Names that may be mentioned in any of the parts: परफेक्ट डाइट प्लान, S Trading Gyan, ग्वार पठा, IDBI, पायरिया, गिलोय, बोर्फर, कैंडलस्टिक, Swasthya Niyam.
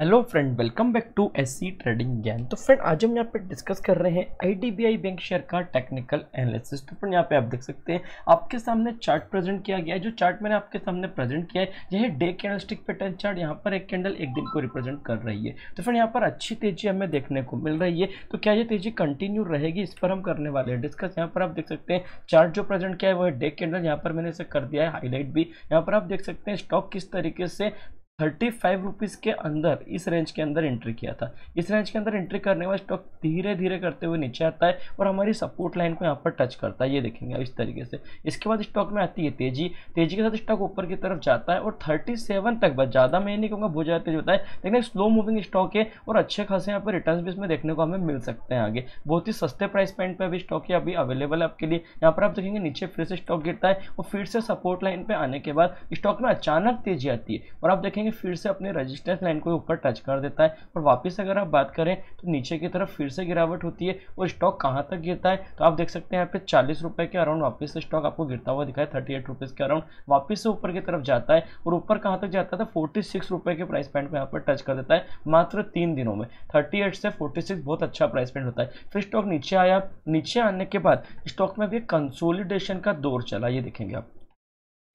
Hello friend, welcome back to S trading Gyan. तो friend, आज हम यहाँ पे डिस्कस कर रहे हैं आईडीबीआई बैंक शेयर का टेक्निकल एनालिसिस। तो फ्रेंड, यहाँ पे आप देख सकते हैं आपके सामने चार्ट प्रेजेंट किया गया है। जो चार्ट मैंने आपके सामने प्रेजेंट किया है यह है डे कैंडलस्टिक पैटर्न चार्ट। यहाँ पर एक कैंडल एक दिन को रिप्रेजेंट कर रही है। तो फ्रेंड, यहाँ पर अच्छी तेजी हमें देखने को मिल रही है। तो क्या ये तेजी कंटिन्यू रहेगी, इस पर हम करने वाले हैं डिस्कस। यहाँ पर आप देख सकते हैं चार्ट जो प्रेजेंट किया है वह डे कैंडल, यहाँ पर मैंने इसे कर दिया है हाईलाइट भी। यहाँ पर आप देख सकते हैं स्टॉक किस तरीके से 35 रुपीज़ के अंदर इस रेंज के अंदर एंट्री किया था। इस रेंज के अंदर एंट्री करने के बाद स्टॉक धीरे धीरे करते हुए नीचे आता है और हमारी सपोर्ट लाइन को यहाँ पर टच करता है। ये देखेंगे इस तरीके से। इसके बाद स्टॉक में आती है तेजी, तेजी के साथ स्टॉक ऊपर की तरफ जाता है और 37 तक, बस ज़्यादा मैं नहीं कहूँगा बहुत ज़्यादा तेज होता है, लेकिन एक स्लो मूविंग स्टॉक है और अच्छे खासे यहाँ पर रिटर्न भी इसमें देखने को हमें मिल सकते हैं। आगे बहुत ही सस्ते प्राइस पॉइंट पर अभी स्टॉक ये अभी अवेलेबल है आपके लिए। यहाँ पर आप देखेंगे नीचे फिर से स्टॉक गिरता है और फिर से सपोर्ट लाइन पर आने के बाद स्टॉक में अचानक तेजी आती है और आप देखेंगे फिर से अपने रेजिस्टेंस लाइन को ऊपर टच कर देता है और वापस अगर आप बात करें तो नीचे की तरफ फिर से गिरावट होती है और स्टॉक कहां तक गिरता है तो आप देख सकते हैं यहाँ पे 40 रुपए के अराउंड वापस से स्टॉक आपको गिरता हुआ दिखाया, 38 रुपीज़ के अराउंड वापस से ऊपर की तरफ जाता है और ऊपर कहाँ तक जाता था, 46 रुपये के प्राइस पॉइंट पर यहाँ पर टच कर देता है। मात्र 3 दिनों में 38 से 46 बहुत अच्छा प्राइस पॉइंट होता है। फिर स्टॉक नीचे आया, नीचे आने के बाद स्टॉक में भी कंसोलिडेशन का दौर चला। ये देखेंगे आप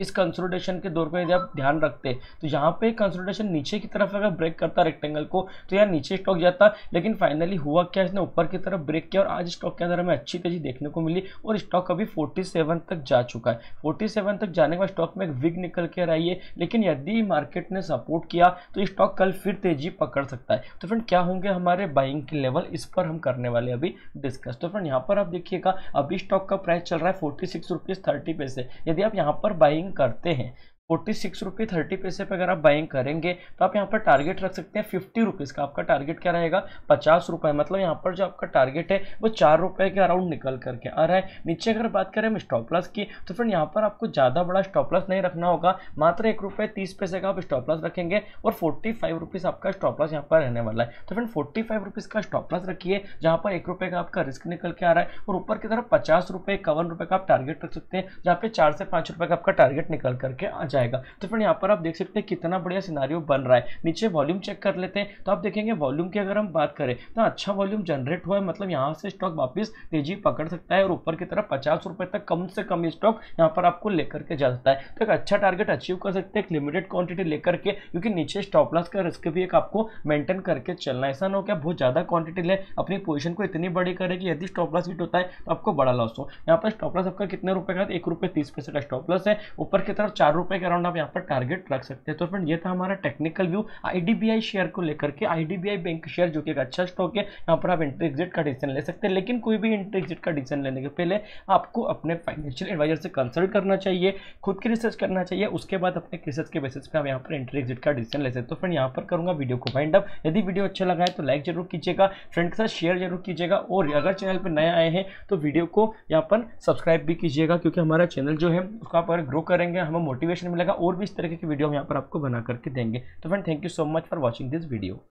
इस कंसोलिडेशन के दौर पर यदि आप ध्यान रखते तो यहाँ पे कंसोलिडेशन नीचे की तरफ अगर ब्रेक करता रेक्टेंगल को तो यार नीचे स्टॉक जाता, लेकिन फाइनली हुआ क्या, इसने ऊपर की तरफ ब्रेक किया और आज स्टॉक के अंदर हमें अच्छी तेजी देखने को मिली और स्टॉक अभी 47 तक जा चुका है। 47 तक जाने के बाद स्टॉक में एक विग निकल के आई है, लेकिन यदि मार्केट ने सपोर्ट किया तो स्टॉक कल फिर तेजी पकड़ सकता है। तो फ्रेंड, क्या होंगे हमारे बाइंग के लेवल, इस पर हम करने वाले अभी डिस्कस। तो फ्रेंड, यहाँ पर आप देखिएगा अभी स्टॉक का प्राइस चल रहा है 46 रुपीज़ 30 पैसे। यदि आप यहाँ पर बाइंग करते हैं 46 रुपये 30 पैसे पर अगर आप बाइंग करेंगे तो आप यहाँ पर टारगेट रख सकते हैं 50 रुपीज़ का। आपका टारगेट क्या रहेगा, 50 रुपये, मतलब यहाँ पर जो आपका टारगेट है वो 4 रुपये के अराउंड निकल करके आ रहा है। नीचे अगर बात करें हम स्टॉप लॉस की तो फ्रेंड, यहाँ पर आपको ज़्यादा बड़ा स्टॉप लॉस नहीं रखना होगा। मात्र 1 रुपये 30 पैसे का आप स्टॉप लॉस रखेंगे और 45 रुपीज़ आपका स्टॉप लॉस यहाँ पर रहने वाला है। तो फ्रेंड, 45 रुपीज़ का स्टॉप लॉस रखिए, जहाँ पर 1 रुपये का आपका रिस्क निकल के आ रहा है और ऊपर की तरफ 50 रुपये 51 रुपये का आप टारगेट रख सकते हैं, जहाँ पे 4 से 5 रुपये का आपका टारगेट निकल करके आ जाएगा। तो फ्रेंड, यहाँ पर आप देख सकते हैं कितना बढ़िया सिनारियो बन रहा है। नीचे वॉल्यूम चेक कर लेते हैं तो आप देखेंगे वॉल्यूम की अगर हम बात करें तो अच्छा वॉल्यूम जनरेट हुआ है, मतलब यहाँ से स्टॉक वापस तेजी पकड़ सकता है और ऊपर की तरफ 50 रुपये तक कम से कम स्टॉक यहाँ पर आपको लेकर के जा सकता है। तो एक अच्छा टारगेट अचीव कर सकते हैं एक लिमिटेड क्वांटिटी लेकर के, क्योंकि नीचे स्टॉप लॉस का रिस्क भी एक आपको मेंटेन करके चलना है। ऐसा ना हो कि आप बहुत ज़्यादा क्वांटिटी लें, अपनी पोजीशन को इतनी बड़ी करें कि यदि स्टॉप लॉस हिट होता है तो आपको बड़ा लॉस हो। यहाँ पर स्टॉप लॉस आपका कितने रुपये का, 1 रुपये 30 पैसे का स्टॉप लॉस है। ऊपर की तरफ 4 रुपये के अराउंड आप यहाँ पर टारगेट रख सकते हैं। तो फ्रेंड, ये था हमारा टेक्निकल व्यू आईडीबीआई शेयर को लेकर के। आईडीबीआई बैंक शेयर जो कि एक अच्छा स्टॉक है, यहाँ पर आप एंट्री एग्जिट का डिसीजन ले सकते हैं, लेकिन कोई भी एंट्री एग्जिट का डिसीजन लेने के पहले आपको अपने फाइनेंशियल एडवाइजर से कंसल्ट करना चाहिए, खुद की रिसर्च करना चाहिए, उसके बाद अपने रिसर्च के बेसिस पर आप यहाँ पर एंट्री एग्जिट का डिसीजन ले सकते हैं। तो फ्रेंड, यहाँ पर करूँगा वीडियो को वाइंड अप। यदि वीडियो अच्छा लगा है तो लाइक जरूर कीजिएगा, फ्रेंड के साथ शेयर जरूर कीजिएगा और अगर चैनल पर नए आए हैं तो वीडियो को यहाँ पर सब्सक्राइब भी कीजिएगा, क्योंकि हमारा चैनल जो है उसको आप अगर ग्रो करेंगे हमें मोटिवेशन मिलेगा और भी इस तरह की वीडियो हम यहाँ पर आपको बना करके देंगे। तो friend, thank you so much for watching this video.